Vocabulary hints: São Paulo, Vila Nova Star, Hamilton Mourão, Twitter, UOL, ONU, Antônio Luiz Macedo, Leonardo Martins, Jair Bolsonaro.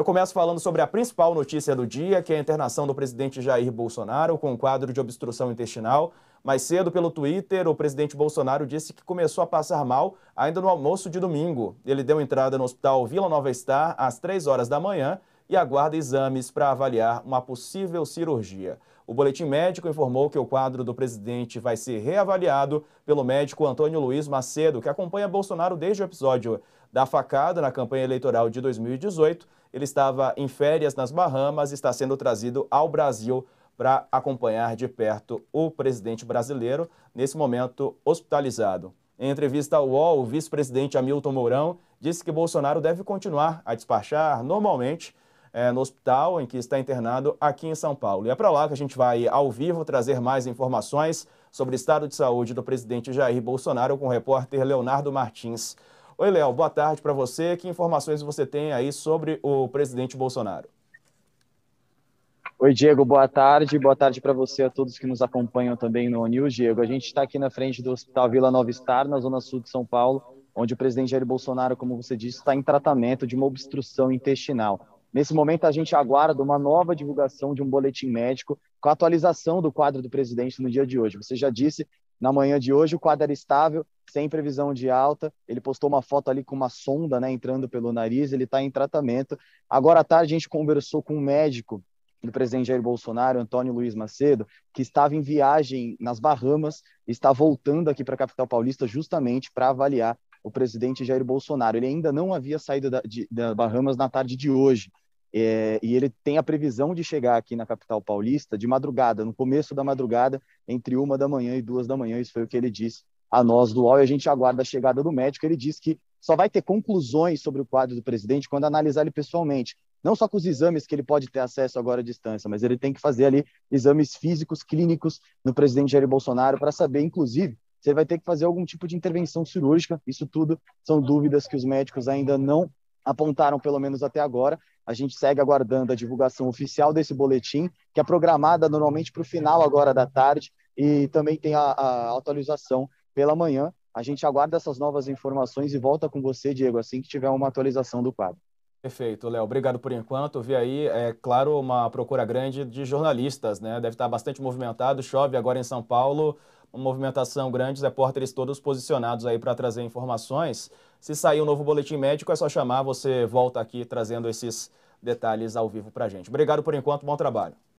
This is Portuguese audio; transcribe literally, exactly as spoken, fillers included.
Eu começo falando sobre a principal notícia do dia, que é a internação do presidente Jair Bolsonaro com um quadro de obstrução intestinal. Mais cedo, pelo Twitter, o presidente Bolsonaro disse que começou a passar mal ainda no almoço de domingo. Ele deu entrada no hospital Vila Nova Star às três horas da manhã e aguarda exames para avaliar uma possível cirurgia. O boletim médico informou que o quadro do presidente vai ser reavaliado pelo médico Antônio Luiz Macedo, que acompanha Bolsonaro desde o episódio da facada na campanha eleitoral de dois mil e dezoito. Ele estava em férias nas Bahamas e está sendo trazido ao Brasil para acompanhar de perto o presidente brasileiro, nesse momento hospitalizado. Em entrevista ao U O L, o vice-presidente Hamilton Mourão disse que Bolsonaro deve continuar a despachar normalmente é, no hospital em que está internado aqui em São Paulo. E é para lá que a gente vai ao vivo trazer mais informações sobre o estado de saúde do presidente Jair Bolsonaro com o repórter Leonardo Martins. Oi, Léo, boa tarde para você. Que informações você tem aí sobre o presidente Bolsonaro? Oi, Diego, boa tarde. Boa tarde para você e a todos que nos acompanham também no ONU, Diego. A gente está aqui na frente do Hospital Vila Nova Star, na zona sul de São Paulo, onde o presidente Jair Bolsonaro, como você disse, está em tratamento de uma obstrução intestinal. Nesse momento, a gente aguarda uma nova divulgação de um boletim médico com a atualização do quadro do presidente no dia de hoje. Você já disse, na manhã de hoje, o quadro era estável, sem previsão de alta. Ele postou uma foto ali com uma sonda, né, entrando pelo nariz. Ele está em tratamento. Agora à tarde, a gente conversou com um médico do presidente Jair Bolsonaro, Antônio Luiz Macedo, que estava em viagem nas Bahamas, está voltando aqui para a capital paulista justamente para avaliar o presidente Jair Bolsonaro. Ele ainda não havia saído da, de, da Bahamas na tarde de hoje, é, e ele tem a previsão de chegar aqui na capital paulista de madrugada, no começo da madrugada, entre uma da manhã e duas da manhã. Isso foi o que ele disse a nós do U O L, e a gente aguarda a chegada do médico. Ele disse que só vai ter conclusões sobre o quadro do presidente quando analisar ele pessoalmente. Não só com os exames que ele pode ter acesso agora à distância, mas ele tem que fazer ali exames físicos, clínicos no presidente Jair Bolsonaro para saber, inclusive, se ele vai ter que fazer algum tipo de intervenção cirúrgica. Isso tudo são dúvidas que os médicos ainda não apontaram, pelo menos até agora. A gente segue aguardando a divulgação oficial desse boletim, que é programada normalmente para o final agora da tarde, e também tem a, a atualização pela manhã. A gente aguarda essas novas informações e volta com você, Diego, assim que tiver uma atualização do quadro. Perfeito, Léo. Obrigado por enquanto. Eu vi aí, é claro, uma procura grande de jornalistas, né? Deve estar bastante movimentado. Chove agora em São Paulo, uma movimentação grande, os repórteres todos posicionados aí para trazer informações. Se sair um novo boletim médico, é só chamar, você volta aqui trazendo esses detalhes ao vivo para a gente. Obrigado por enquanto, bom trabalho.